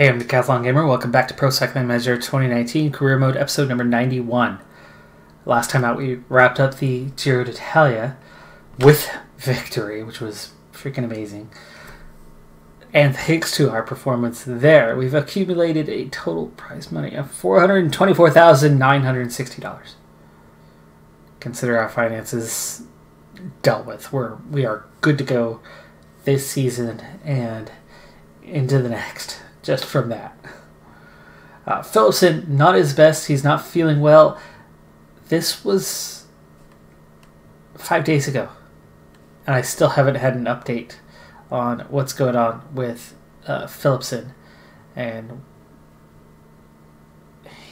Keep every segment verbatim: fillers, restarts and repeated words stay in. Hey, I'm Decathlon Gamer. Welcome back to Pro Cycling Manager twenty nineteen Career Mode, episode number ninety-one. Last time out, we wrapped up the Giro d'Italia with victory, which was freaking amazing. And thanks to our performance there, we've accumulated a total prize money of four hundred twenty-four thousand nine hundred sixty dollars. Consider our finances dealt with. We're, we are good to go this season and into the next. Just from that. Uh, Philipsen, not his best. He's not feeling well. This was five days ago. And I still haven't had an update on what's going on with uh, Philipsen. And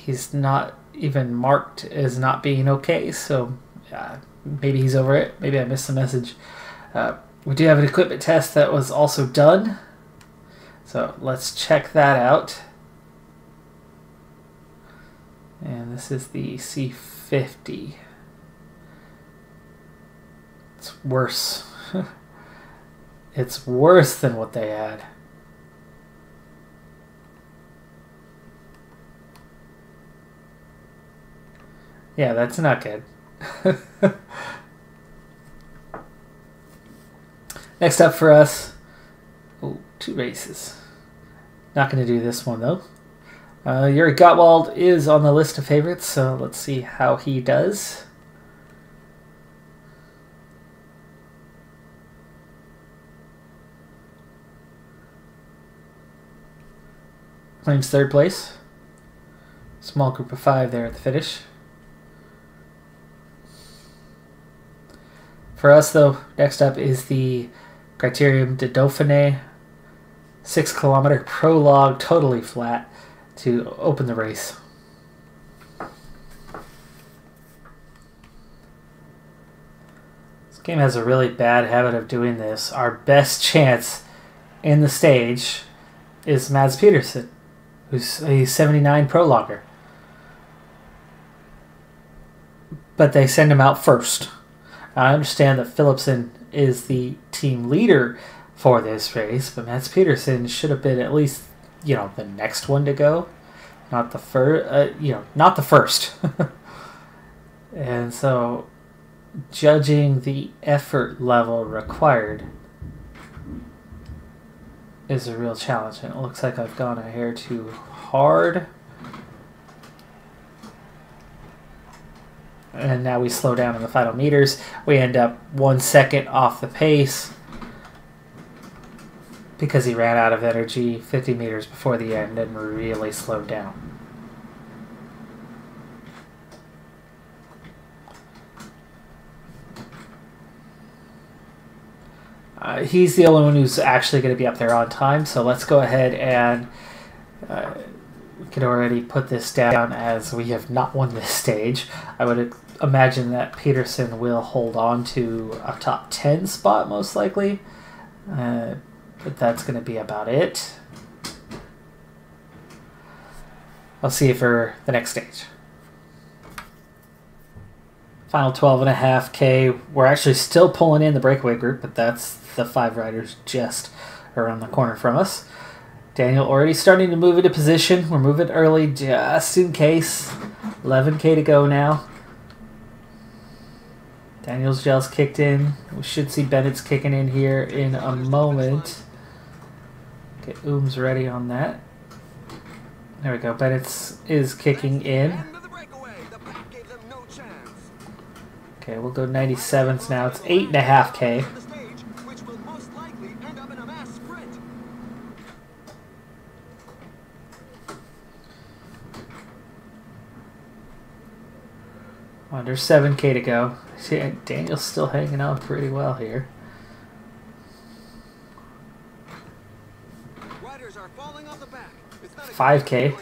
he's not even marked as not being okay. So uh, maybe he's over it. Maybe I missed the message. Uh, we do have an equipment test that was also done. So let's check that out. And this is the C fifty. It's worse. It's worse than what they had. Yeah, that's not good. Next up for us. Oh, two races. Not going to do this one, though. Uh, Yuri Gottwald is on the list of favorites, so let's see how he does. Claims third place. Small group of five there at the finish. For us, though, next up is the Criterium de Dauphine. Six kilometer prologue, totally flat, to open the race. This game has a really bad habit of doing this. Our best chance in the stage is Mads Pedersen, who's a seventy-nine prologuer. But they send him out first. I understand that Philipsen is the team leader for this race, but Mads Pedersen should have been at least, you know, the next one to go, not the first, uh, you know, not the first. And so, judging the effort level required is a real challenge. And it looks like I've gone a hair too hard, and now we slow down in the final meters. We end up one second off the pace. Because he ran out of energy fifty meters before the end and really slowed down. Uh, he's the only one who's actually going to be up there on time, so let's go ahead and uh, we can already put this down as we have not won this stage. I would imagine that Pedersen will hold on to a top ten spot most likely. Uh, But that's going to be about it. I'll see you for the next stage. Final twelve and a half K. We're actually still pulling in the breakaway group, but that's the five riders just around the corner from us. Daniel already starting to move into position. We're moving early just in case. eleven K to go now. Daniel's gel's kicked in. We should see Bennett's kicking in here in a moment. Get Ooms ready on that. There we go. Bennett's is kicking in. Okay, we'll go ninety-sevens now. It's eight and a half K. Under seven K to go. See, Daniel's still hanging out pretty well here. Riders are falling off the back. It's not five K.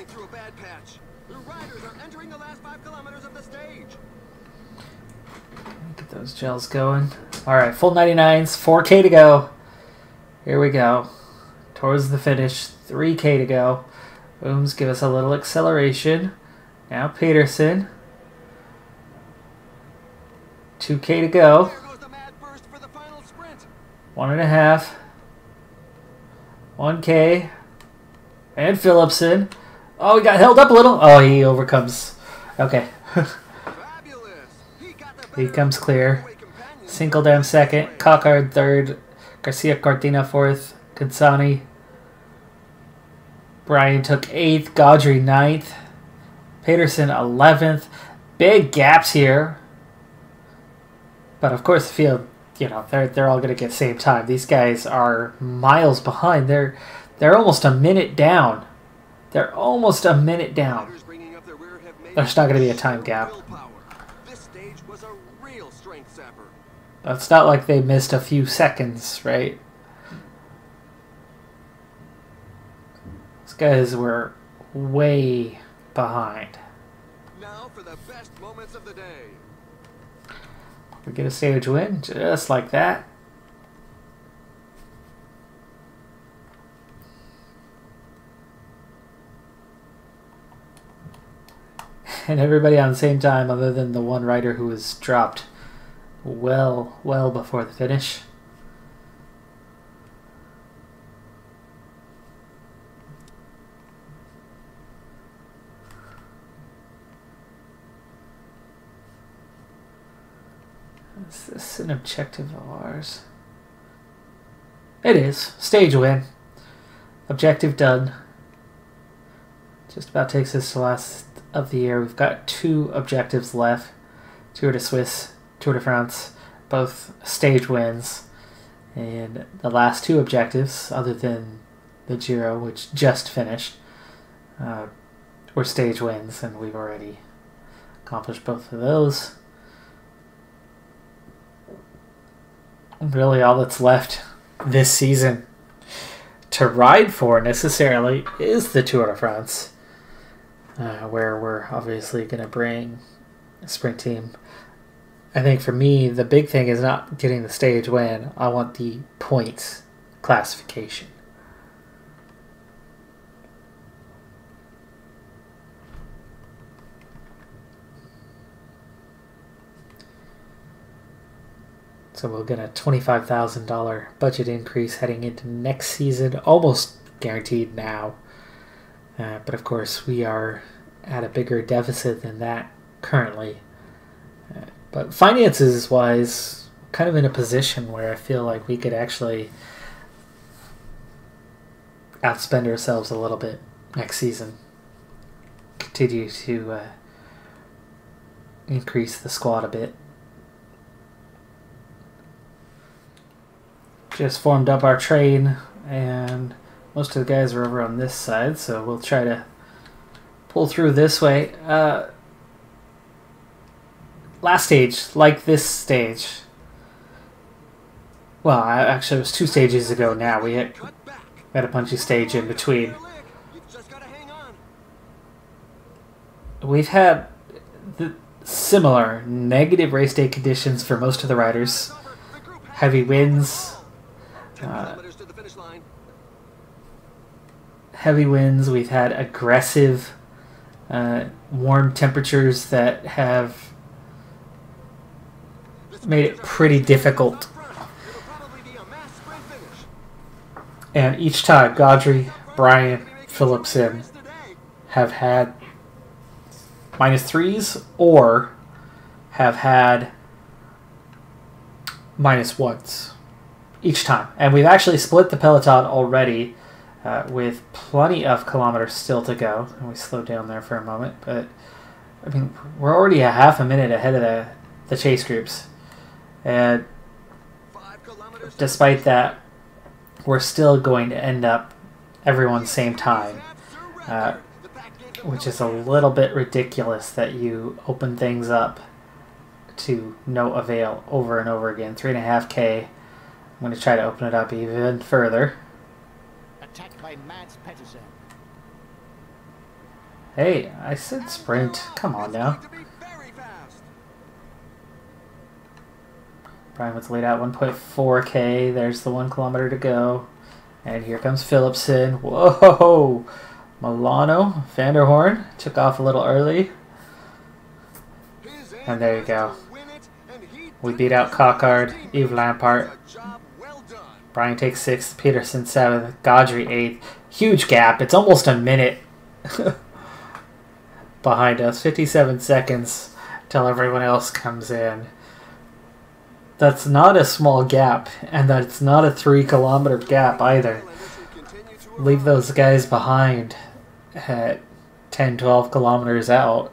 Get those gels going. Alright, full ninety-nines. four K to go. Here we go. Towards the finish. three K to go. Booms give us a little acceleration. Now Pedersen. two K to go. One and a half. one K. And Philipsen. Oh, he got held up a little. Oh, he overcomes. Okay. He comes clear. Sinkeldam second. Cockard third. Garcia Cortina fourth. Kinsani. Bryan took eighth. Godfrey ninth. Pedersen eleventh. Big gaps here. But of course the field, you know, they're they're all gonna get same time. These guys are miles behind. They're they're almost a minute down. They're almost a minute down. There's not gonna be a time gap. It's not like they missed a few seconds, right? These guys were way behind. Now for the best moments of the day. We get a stage win, just like that. And everybody on the same time, other than the one rider who was dropped well, well before the finish. Is this an objective of ours? It is. Stage win. Objective done. Just about takes us to last of the year. We've got two objectives left. Tour de Suisse, Tour de France, both stage wins. And the last two objectives, other than the Giro, which just finished, uh, were stage wins, and we've already accomplished both of those. Really all that's left this season to ride for necessarily is the Tour de France, uh, where we're obviously going to bring a sprint team. I think for me the big thing is not getting the stage win. I want the points classification. So we'll get a twenty-five thousand dollar budget increase heading into next season, almost guaranteed now. Uh, but of course, we are at a bigger deficit than that currently. Uh, but finances-wise, kind of in a position where I feel like we could actually outspend ourselves a little bit next season. Continue to uh, increase the squad a bit. Just formed up our train, and most of the guys are over on this side, so we'll try to pull through this way. Uh, last stage, like this stage. Well, I, actually, it was two stages ago now. We had, we had a punchy stage in between. We've had the similar negative race day conditions for most of the riders. Heavy winds. Uh, heavy winds, we've had aggressive uh, warm temperatures that have made it pretty difficult. And each time, Godfrey, Bryan, Philipsen have had minus threes or have had minus ones. Each time. And we've actually split the peloton already uh, with plenty of kilometers still to go. And we slowed down there for a moment. But, I mean, we're already a half a minute ahead of the, the chase groups. And despite that, we're still going to end up everyone same time. Uh, which is a little bit ridiculous that you open things up to no avail over and over again. three and a half K. I'm going to try to open it up even further. Attacked by Mads Pedersen. Hey, I said sprint. Come on now. Bryan was laid out one point four K. There's the one kilometer to go. And here comes Philipsen. Whoa! Milano. Vanderhorn took off a little early. And there you go. We beat out Cockard, Eve Lampard. Bryan takes sixth, Pedersen seventh, Godfrey eighth, Huge gap. It's almost a minute behind us. fifty-seven seconds till everyone else comes in. That's not a small gap, and that's not a three kilometer gap either. Leave those guys behind at ten, twelve kilometers out,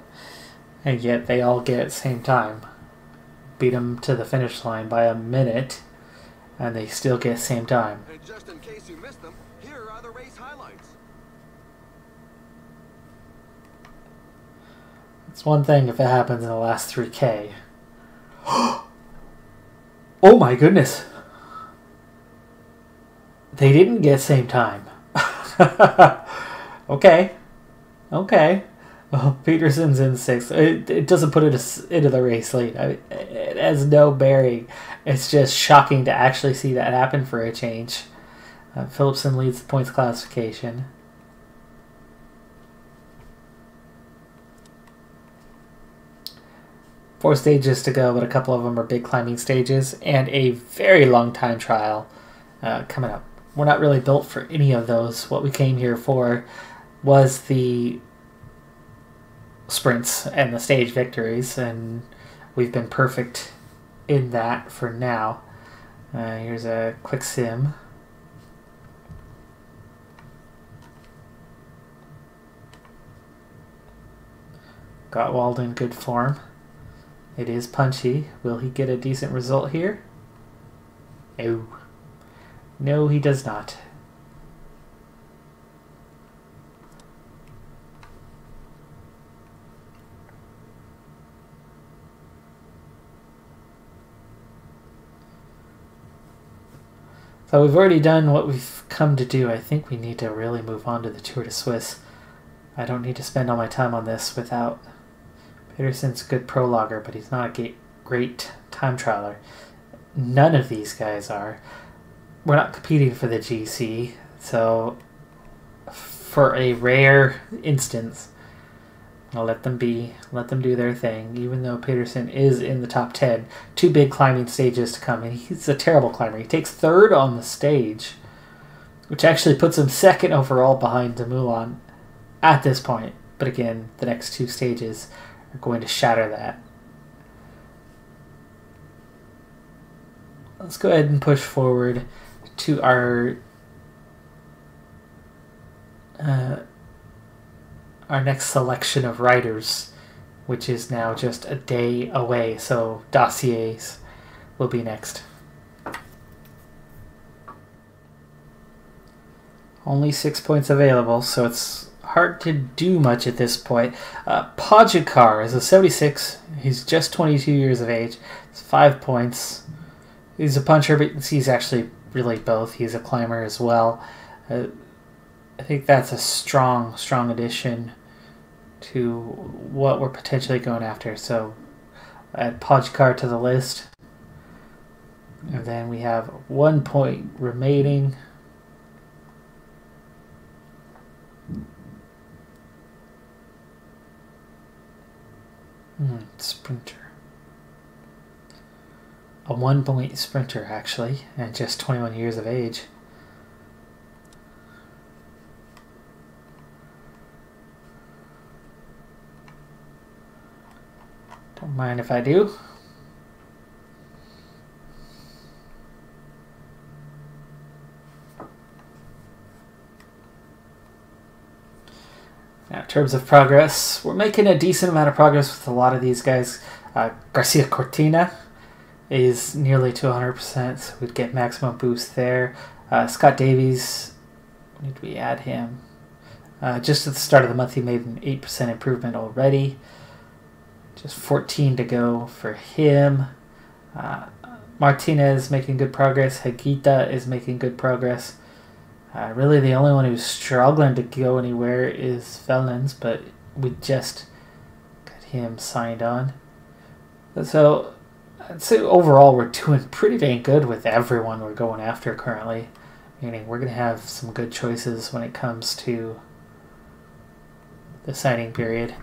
and yet they all get same time. Beat them to the finish line by a minute, and they still get same time. And just in case you missed them, here are the race highlights. It's one thing if it happens in the last three K. Oh my goodness! They didn't get same time. Okay. Okay. Well, Pedersen's in sixth. It, it doesn't put it into the race lead. I mean, it has no bearing. It's just shocking to actually see that happen for a change. Uh, Philipsen leads the points classification. Four stages to go, but a couple of them are big climbing stages, and a very long time trial uh, coming up. We're not really built for any of those. What we came here for was the sprints and the stage victories, and we've been perfect in that for now. Uh, here's a quick sim. Gottwald in good form. It is punchy. Will he get a decent result here? No. No, he does not. So we've already done what we've come to do. I think we need to really move on to the Tour de Suisse. I don't need to spend all my time on this without... Pedersen's a good prologuer, but he's not a great time trialer. None of these guys are. We're not competing for the G C, so for a rare instance, I'll let them be, let them do their thing, even though Pedersen is in the top ten. Two big climbing stages to come, and he's a terrible climber. He takes third on the stage, which actually puts him second overall behind Demoulin at this point. But again, the next two stages are going to shatter that. Let's go ahead and push forward to our uh, our next selection of riders, which is now just a day away. So dossiers will be next. Only six points available, so it's hard to do much at this point. Uh, Pogačar is a seventy-six. He's just twenty-two years of age. It's five points. He's a puncher, but he's actually really both. He's a climber as well. Uh, I think that's a strong, strong addition to what we're potentially going after. So add Pogačar to the list. And then we have one point remaining. Mm, sprinter. A one-point sprinter, actually, and just twenty-one years of age. Don't mind if I do. Now, in terms of progress, we're making a decent amount of progress with a lot of these guys. Uh, Garcia Cortina is nearly to one hundred percent, so we'd get maximum boost there. Uh, Scott Davies, when did we add him? Uh, just at the start of the month, he made an eight percent improvement already. Just fourteen to go for him. Uh, Martinez making good progress. Higuita is making good progress. Uh, really, the only one who's struggling to go anywhere is Felens, but we just got him signed on. So, I'd say overall we're doing pretty dang good with everyone we're going after currently. Meaning we're going to have some good choices when it comes to the signing period.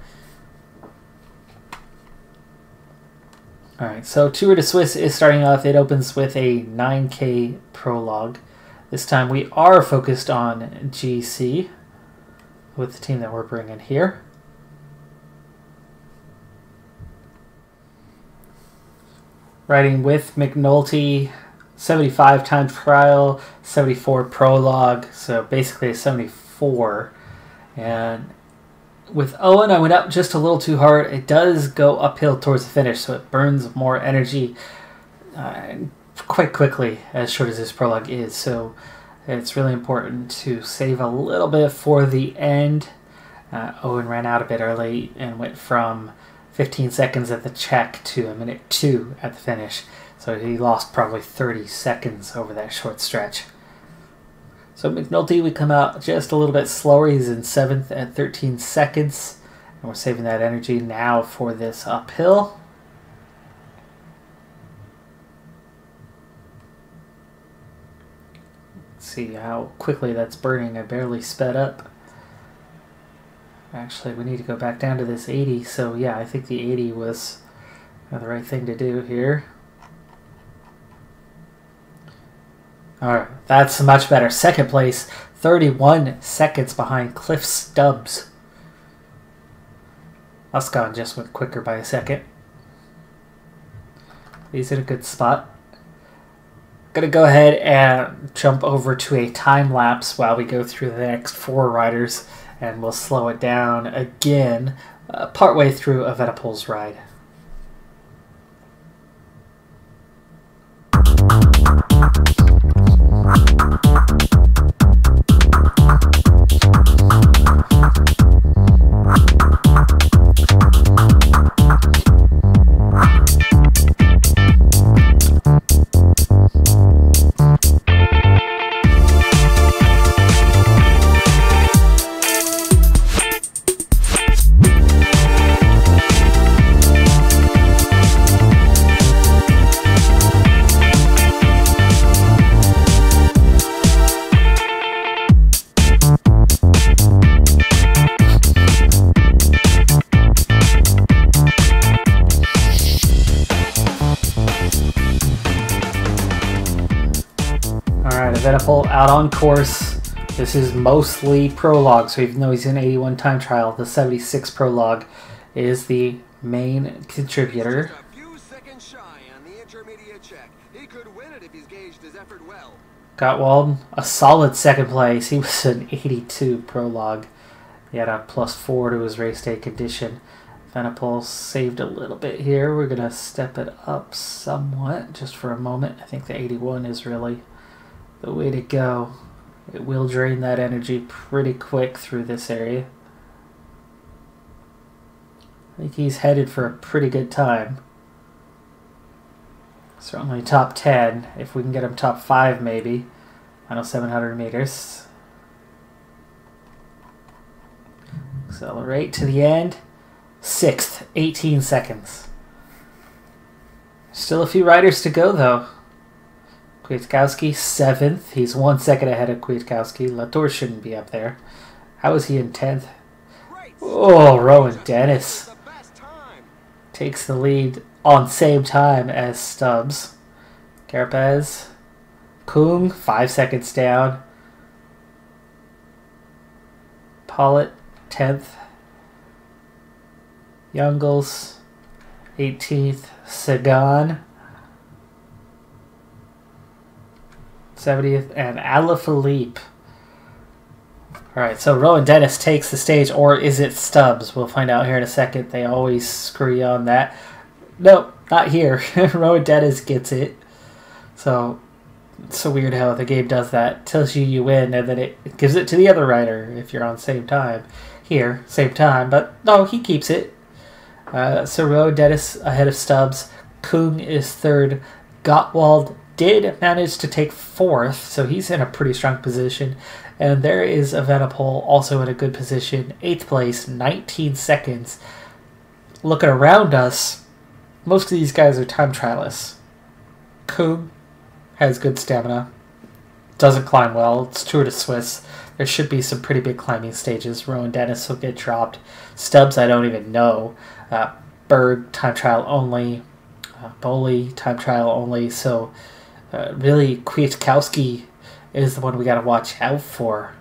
Alright, so Tour de Suisse is starting off. It opens with a nine K prologue. This time we are focused on G C with the team that we're bringing here. Riding with McNulty, seventy-five time trial, seventy-four prologue, so basically a seventy-four. And with Owen, I went up just a little too hard. It does go uphill towards the finish, so it burns more energy uh, quite quickly, as short as this prologue is. So it's really important to save a little bit for the end. Uh, Owen ran out a bit early and went from fifteen seconds at the check to a minute two at the finish. So he lost probably thirty seconds over that short stretch. So McNulty would come out just a little bit slower. He's in seventh at thirteen seconds. And we're saving that energy now for this uphill. Let's see how quickly that's burning. I barely sped up. Actually, we need to go back down to this eighty. So yeah, I think the eighty was the right thing to do here. Alright, that's much better. Second place, thirty-one seconds behind Cliff Stubbs. Uscon just went quicker by a second. He's in a good spot. Gonna go ahead and jump over to a time lapse while we go through the next four riders, and we'll slow it down again uh, partway through Evenepoel's ride. Out on course. This is mostly prologue, so even though he's in eighty-one time trial, the seventy-six prologue is the main contributor. Gottwald, a solid second place. He was in eighty-two prologue. He had a plus four to his race day condition. Evenepoel saved a little bit here. We're gonna step it up somewhat just for a moment. I think the eighty-one is really the way to go. It will drain that energy pretty quick through this area. I think he's headed for a pretty good time. Certainly top ten, if we can get him top five maybe. Final seven hundred meters. Accelerate to the end. Sixth, eighteen seconds. Still a few riders to go though. Kwiatkowski, seventh. He's one second ahead of Kwiatkowski. Latour shouldn't be up there. How is he in tenth? Oh, Rohan Dennis takes the lead on same time as Stubbs. Carapaz, Kung, five seconds down. Pollitt, tenth. Youngles, eighteenth. Sagan, seventieth, and Alaphilippe. Alright, so Rohan Dennis takes the stage, or is it Stubbs? We'll find out here in a second. They always screw you on that. Nope, not here. Rohan Dennis gets it. So it's so weird how the game does that. It tells you you win, and then it gives it to the other rider if you're on same time. Here, same time, but no, he keeps it. Uh, so Rohan Dennis ahead of Stubbs. Kung is third. Gottwald did manage to take fourth, so he's in a pretty strong position. And there is Evenepoel also in a good position, eighth place, nineteen seconds. Looking around us, most of these guys are time trialists. Kung has good stamina, doesn't climb well. It's Tour de Suisse. There should be some pretty big climbing stages. Rohan Dennis will get dropped. Stubbs, I don't even know. Uh, Berg, time trial only. Uh, Bowley, time trial only. So Uh, really, Kwiatkowski is the one we got to watch out for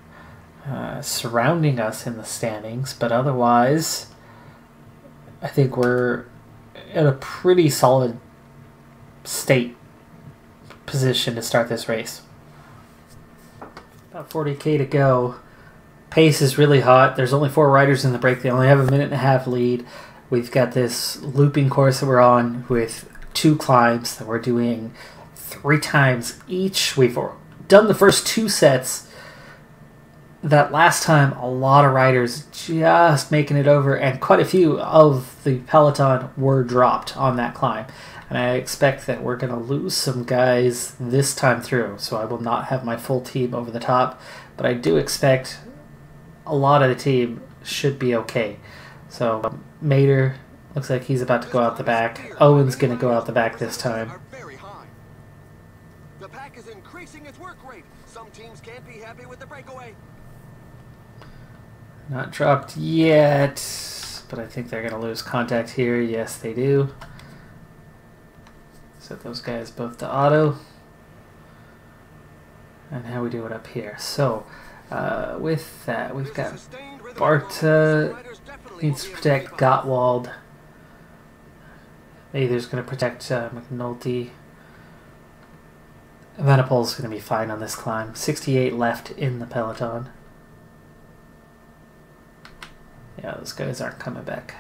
uh, surrounding us in the standings. But otherwise, I think we're in a pretty solid state position to start this race. About forty K to go. Pace is really hot. There's only four riders in the break. They only have a minute and a half lead. We've got this looping course that we're on with two climbs that we're doing three times each. We've done the first two sets. That last time, a lot of riders just making it over, and quite a few of the peloton were dropped on that climb. And I expect that we're going to lose some guys this time through, so I will not have my full team over the top. But I do expect a lot of the team should be okay. So Mader looks like he's about to go out the back. Owen's going to go out the back this time. The pack is increasing its work rate. Some teams can't be happy with the breakaway. Not dropped yet, but I think they're going to lose contact here. Yes, they do. Set those guys both to auto. And how we do it up here. So, uh, with that, we've got Barta needs to protect Gottwald. Mather's going to protect uh, McNulty. Vanderpool's going to be fine on this climb. sixty-eight left in the peloton. Yeah, those guys aren't coming back.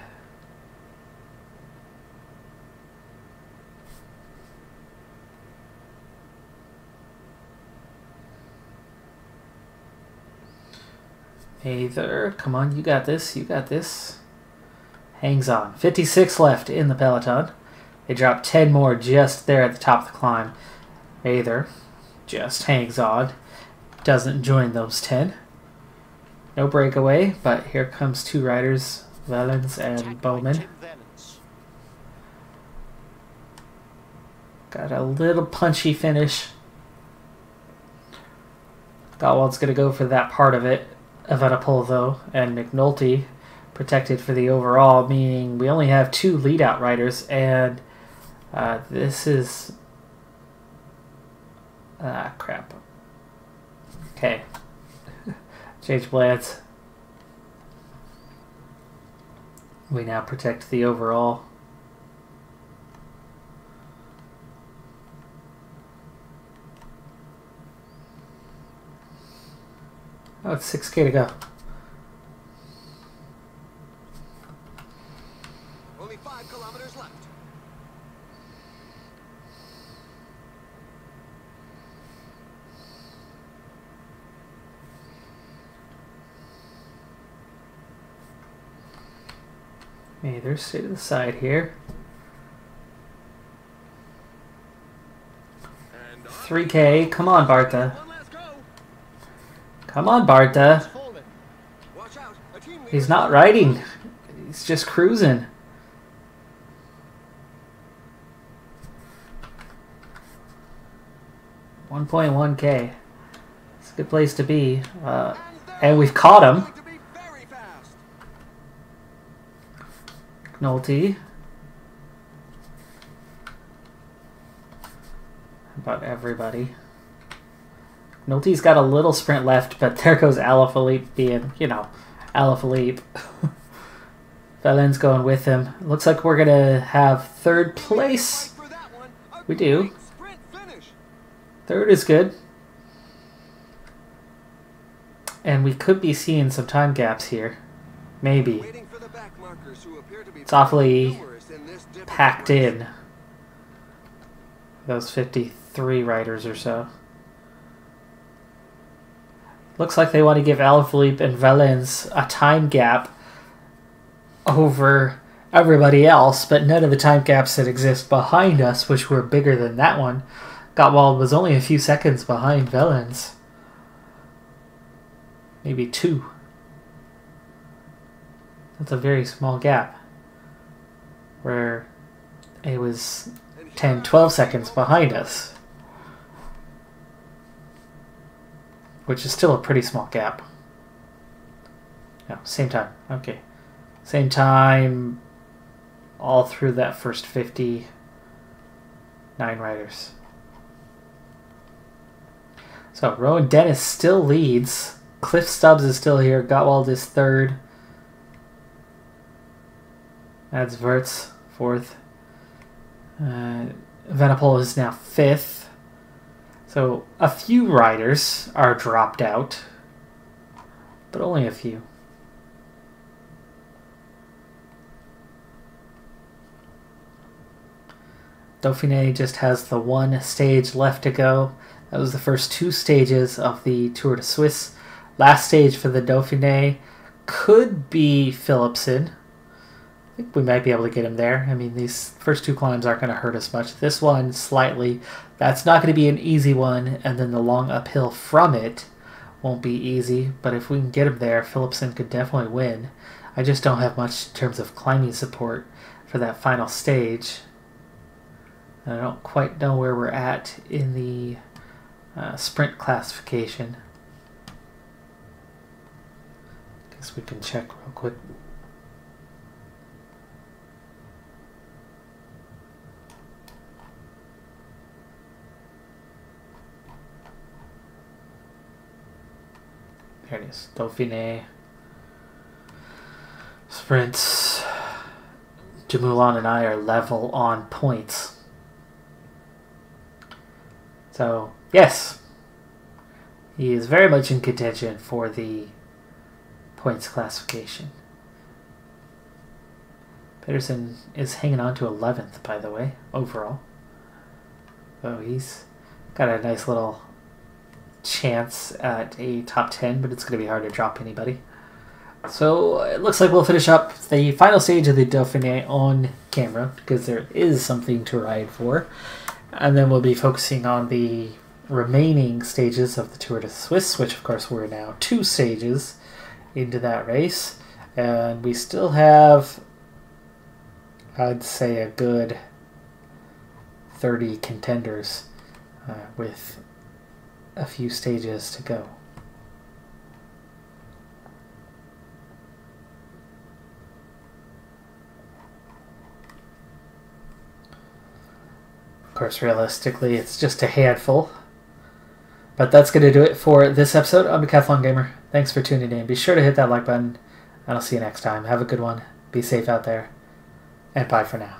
Either. Come on, you got this, you got this. Hangs on. fifty-six left in the peloton. They dropped ten more just there at the top of the climb. Either just hangs on. Doesn't join those ten. No breakaway, but here comes two riders, Valens and Bowman. Got a little punchy finish. Gottwald's going to go for that part of it. Evenepoel, though, and McNulty protected for the overall, meaning we only have two lead-out riders, and uh, this is... Ah, crap. Okay. Change plans. We now protect the overall. Oh, it's six K to go. Only five kilometers left. Hey, there's stay to the side here. three K, come on, Barta. Come on, Barta. He's not riding. He's just cruising. one point one K. It's a good place to be. Uh, and we've caught him. McNulty. About everybody. McNulty's got a little sprint left, but there goes Alaphilippe being, you know, Alaphilippe. Valen's going with him. Looks like we're going to have third place. We do. Third is good. And we could be seeing some time gaps here. Maybe. It's awfully packed in. Those fifty-three riders or so. Looks like they want to give Alaphilippe and Valens a time gap over everybody else, but none of the time gaps that exist behind us, which were bigger than that one. Gottwald was only a few seconds behind Valens. Maybe two. That's a very small gap. Where it was ten, twelve seconds behind us. Which is still a pretty small gap. No, same time. Okay. Same time all through that first fifty-nine riders. So Rohan Dennis still leads. Cliff Stubbs is still here. Gottwald is third. Mads Pedersen fourth. Uh, Evenepoel is now fifth. So a few riders are dropped out, but only a few. Dauphiné just has the one stage left to go. That was the first two stages of the Tour de Suisse. Last stage for the Dauphiné could be Philipsen. I think we might be able to get him there. I mean, these first two climbs aren't going to hurt us much. This one, slightly. That's not going to be an easy one, and then the long uphill from it won't be easy. But if we can get him there, Philipsen could definitely win. I just don't have much in terms of climbing support for that final stage. I don't quite know where we're at in the uh, sprint classification. I guess we can check real quick. There it is. Dauphiné. Sprints. Demoulin and I are level on points. So, yes, he is very much in contention for the points classification. Pedersen is hanging on to eleventh, by the way, overall. So he's got a nice little chance at a top ten, but it's going to be hard to drop anybody. So it looks like we'll finish up the final stage of the Dauphiné on camera, because there is something to ride for. And then we'll be focusing on the remaining stages of the Tour de Suisse, which of course we're now two stages into that race. And we still have, I'd say, a good thirty contenders uh, with a few stages to go. Of course, realistically, it's just a handful. But that's going to do it for this episode of Decathlon Gamer. Thanks for tuning in. Be sure to hit that like button, and I'll see you next time. Have a good one. Be safe out there, and bye for now.